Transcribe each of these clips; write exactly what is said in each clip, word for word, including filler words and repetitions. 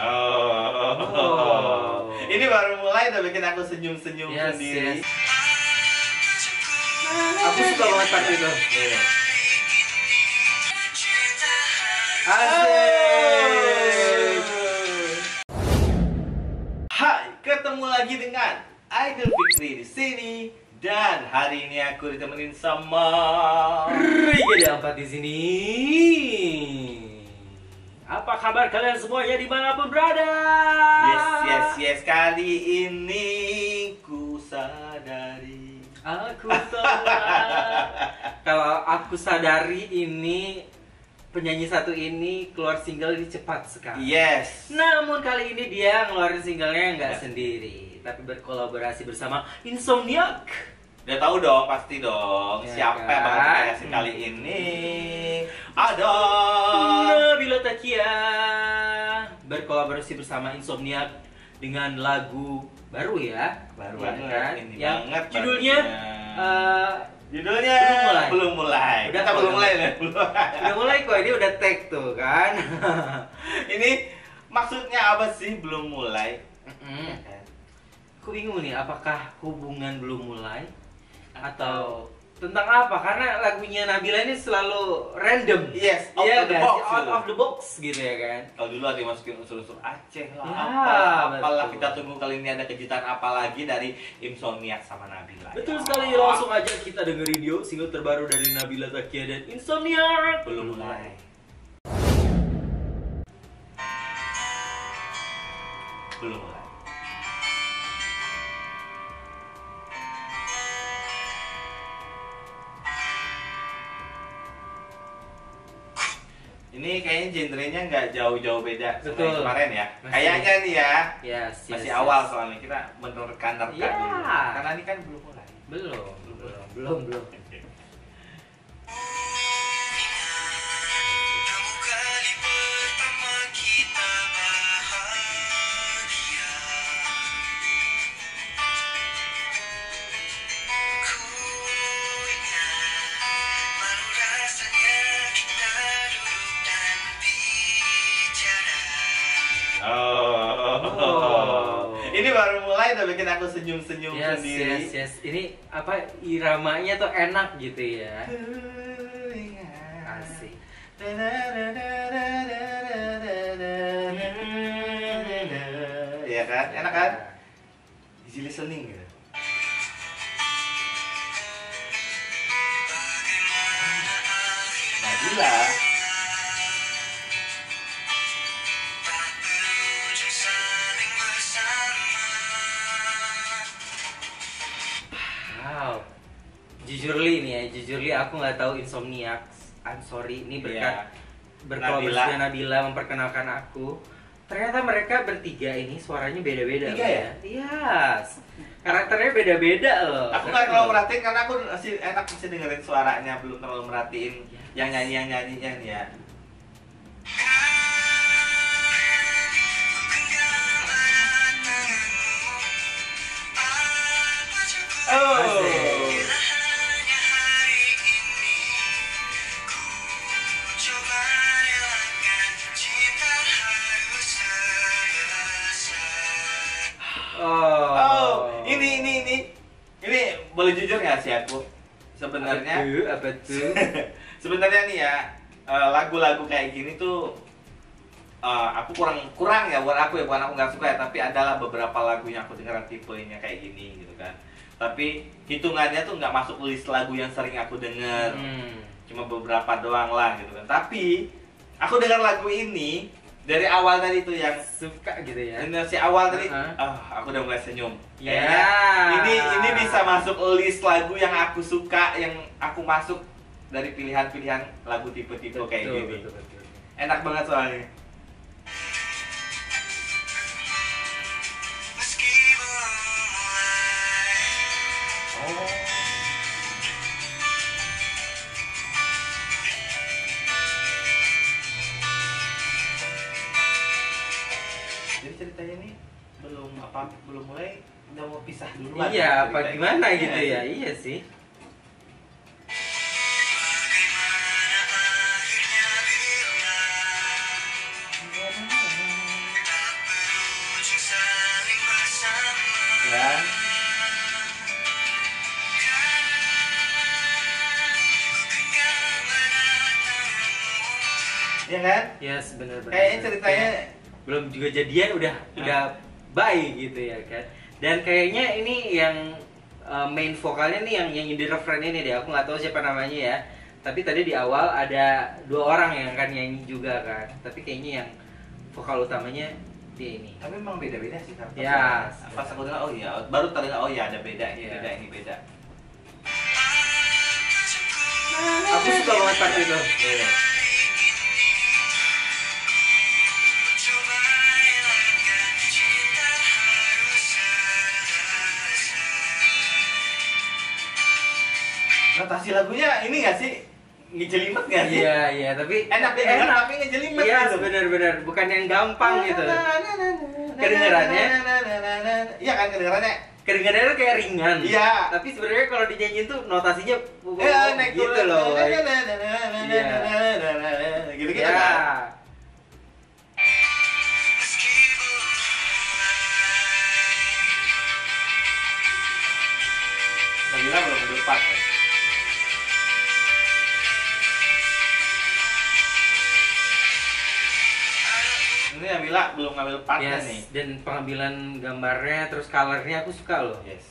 Oh. Oh. Ini baru mulai udah bikin aku senyum-senyum yes, sendiri. Yes. Aku suka banget part itu. Yeah. Asik. Hai, ketemu lagi dengan Aidil Fikrie di sini. Dan hari ini aku ditemenin sama Riga di sini. Apa kabar kalian semuanya dimanapun berada? Yes, yes, yes. Kali ini ku sadari. Aku telah. Kalau aku sadari ini penyanyi satu ini keluar single ini cepat sekali. Yes. Namun kali ini dia ngeluarin singlenya nggak yes. sendiri, tapi berkolaborasi bersama Insomniacks. Udah tahu dong, pasti dong ya, siapa kan? Yang bakal dikasih kali ini. Ada Nabilah Taqiyyah berkolaborasi bersama Insomniacks dengan lagu baru ya, baru ya, banget, kan? Ini yang banget judulnya uh, judulnya belum mulai. Belum mulai. Udah tak belum mulai loh. Udah mulai kok, ini udah take tuh kan. Ini maksudnya apa sih belum mulai? Mm-mm. Aku bingung nih, apakah hubungan belum mulai atau tentang apa? Karena lagunya Nabilah ini selalu random. Yes, out yeah, of the guys. box. Out of the box gitu ya kan. Kalau dulu ada masukin unsur-unsur Aceh lah, ya, apa, apalah betul. Kita tunggu kali ini ada kejutan apa lagi dari Insomniacks sama Nabilah. Betul sekali, oh. Langsung aja kita dengerin video single terbaru dari Nabilah Taqiyyah dan Insomniacks belum mulai. Belum mulai. Ini kayaknya genrenya nggak jauh-jauh beda betul. Sama kemarin ya. Masih. Kayaknya nih ya, yes, yes, masih yes. awal soalnya kita menerka-nerka yeah. dulu. Karena ini kan belum mulai. Belum, belum, belum, belum. belum. Okay. Ini baru mulai udah bikin aku senyum-senyum yes, sendiri. Yes, yes. Ini apa iramanya tuh enak gitu ya. Asik. Iya kan? Enak kan? Easy listening gitu. Nah, gila. Jujurly nih ya, jujurly aku nggak tahu Insomniacks. I'm sorry, ini berkat yeah. berkolaborasi Nabilah memperkenalkan aku. Ternyata mereka bertiga ini suaranya beda-beda. Tiga ya? Yes. Karakternya beda-beda loh. Aku nggak terlalu merhatiin karena aku masih enak masih dengerin suaranya, belum terlalu merhatiin yes. yang nyanyi yang nyanyi yang ya. Boleh jujur nggak sih aku sebenarnya apa tuh sebenarnya nih ya lagu-lagu kayak gini tuh uh, aku kurang kurang ya buat aku ya bukan aku nggak suka ya tapi adalah beberapa lagu yang aku dengar tipenya kayak gini gitu kan tapi hitungannya tuh nggak masuk list lagu yang sering aku denger hmm. cuma beberapa doang lah gitu kan tapi aku dengar lagu ini dari awal tadi tuh yang suka gitu ya. Si awal tadi, uh-huh. oh, aku udah mulai senyum. Ya. Yeah. Ini ini bisa masuk list lagu yang aku suka, yang aku masuk dari pilihan-pilihan lagu tipe-tipe kayak gini. Betul, betul. Enak banget soalnya. Ceritanya nih belum apa belum mulai udah mau pisah duluan iya apa gimana ini. Gitu ya iya sih aja. Iya kan? Yes, benar-benar. Kayaknya ceritanya belum juga jadian udah nah. udah baik gitu ya kan. Dan kayaknya ini yang uh, main vokalnya nih yang yang di refrain ini deh. Aku nggak tahu siapa namanya ya. Tapi tadi di awal ada dua orang yang akan nyanyi juga kan. Tapi kayaknya yang vokal utamanya dia ini. Tapi memang beda-beda sih kan. Ya, pas aku dengar oh iya, baru terdengar oh iya ada beda, ini beda, ini beda. Aku suka banget part itu. Notasi lagunya ini nggak sih ngejelimet nggak sih? Iya iya tapi enak deh enak tapi ngejelimet. Iya benar-benar bukan yang gampang gitu. Kedengarannya, iya kan kedengarannya. Kedengarannya kayak ringan. Iya. Tapi sebenarnya kalau dinyanyiin tuh notasinya naik gitu loh. Gitu gitu kan. Nabilah belum berdepan. Ini Nabilah belum ngambil partnya yes, nih. Dan pengambilan gambarnya terus colornya aku suka loh. Yes.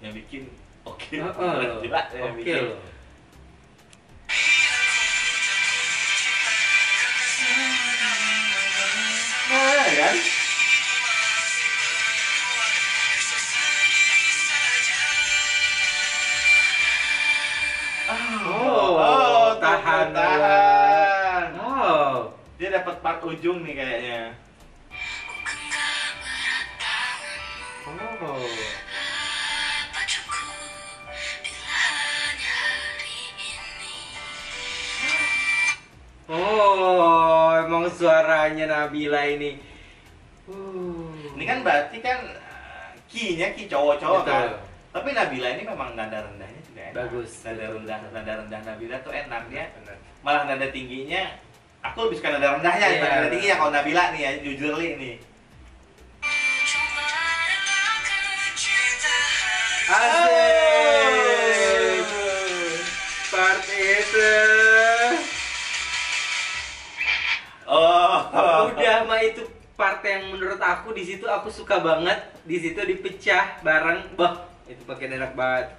Yang bikin oke. Oke loh. Kan? Oh, oh, tahan, tahan. Oh, dia dapat part ujung nih kayaknya. Oh. Oh, emang suaranya Nabilah ini. Uh. Ini kan berarti kan key-nya key cowok-cowok kan. Tapi Nabilah ini memang nada rendahnya juga enak. Bagus. Nada rendah, nada rendah Nabilah tuh enak ya. Bener. Malah nada tingginya aku lebih suka nada rendahnya yeah. daripada nada tingginya kalau Nabilah nih ya jujur li nih. Asik. Part itu. Oh, udah mah itu part yang menurut aku di situ aku suka banget, di situ dipecah bareng, bah itu pakai enak banget.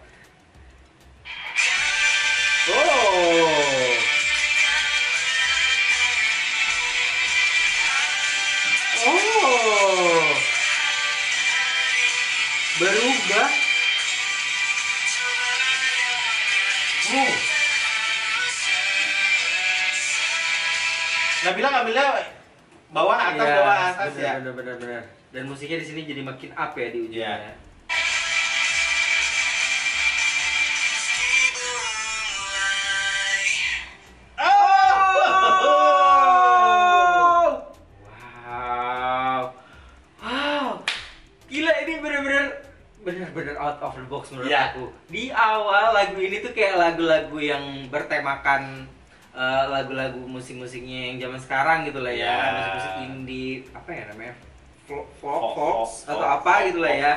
Oh, oh, berubah. Oh, Nabilah ngambilnya bawah atas yes, bawah atas bener, ya benar benar benar dan musiknya di sini jadi makin up ya di ujungnya yeah. Oh wow wow gila ini benar-benar benar-benar out of the box menurut yeah. aku di awal lagu ini tuh kayak lagu-lagu yang bertemakan lagu-lagu uh, musik-musiknya yang zaman sekarang gitu lah ya, yeah. musik-musik indie apa ya namanya folk, folk, folk atau folk, apa folk, gitu lah ya.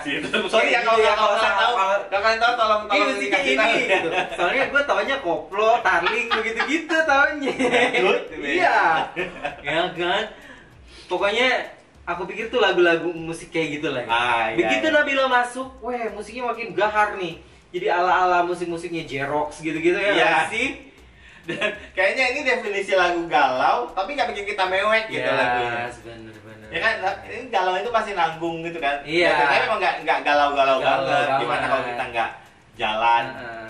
Sorry ya kalau kalau tahu, kalau kalian tahu tolong tolong dikasih tahu. Gitu. Soalnya gue taunya koplo, tarling begitu-gitu taunya. Iya, ya kan. Pokoknya aku pikir tuh lagu-lagu musik kayak gitu lah. Ya. Ah, begitu iya, iya. Nabilah masuk, weh musiknya makin gahar nih. Jadi ala-ala musik-musiknya Jerox gitu-gitu ya yeah. sih. Dan kayaknya ini definisi lagu galau, tapi nggak bikin kita mewek gitu yes, lagunya. Bener-bener. Ya kan, ini galau itu pasti nanggung gitu kan. Iya. Yeah. Tapi memang nggak nggak galau-galau banget. Gimana kalau kita nggak jalan?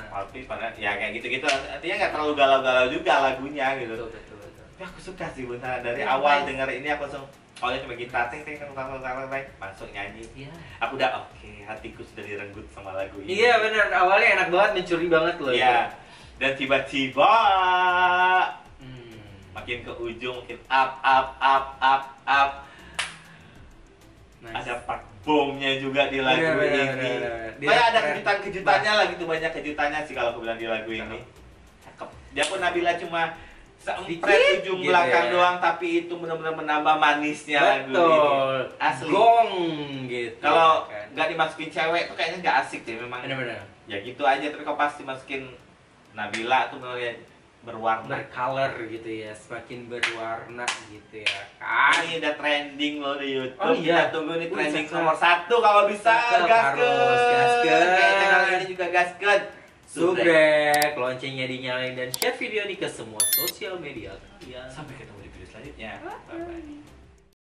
Tapi uh -huh. ya kayak gitu-gitu. Artinya nggak terlalu galau-galau juga lagunya gitu. Betul, betul, betul. Ya, aku suka sih benar dari ya, awal denger ini aku langsung. Oh ya cuma gitar, ting ting ting ting ting ting ting masuk nyanyi. Iya. Aku udah oke, okay, hatiku sudah direnggut sama lagu ini. Iya benar. Awalnya enak banget, mencuri banget loh. Iya. Dan tiba-tiba hmm. makin ke ujung makin up up up up up. Nice. Ada part bomnya juga di lagu yeah, ini. Yeah, yeah, yeah, yeah. Kayak ada kejutan-kejutannya lah gitu, banyak kejutannya sih kalau aku bilang di lagu ini. Cakep. Dia pun Nabilah cuma sempret ujung gitu belakang ya doang, tapi itu benar-benar menambah manisnya. Betul. Lagu ini asli gong gitu. Kalau nggak dimasukin cewek tuh kayaknya nggak asik deh memang. Bener-bener. Ya gitu aja, tapi kalau pasti masukin Nabilah tuh bener-bener berwarna, bercolor gitu ya, semakin berwarna gitu ya. Ah, ini udah trending loh di YouTube. Oh iya, kita tunggu nih trending uh, nomor satu kalau bisa. Gasket, kayak channel ini juga gasket. Subrek, loncengnya dinyalain dan share video ini ke semua sosial media kalian. Sampai ketemu di video selanjutnya. Bye-bye.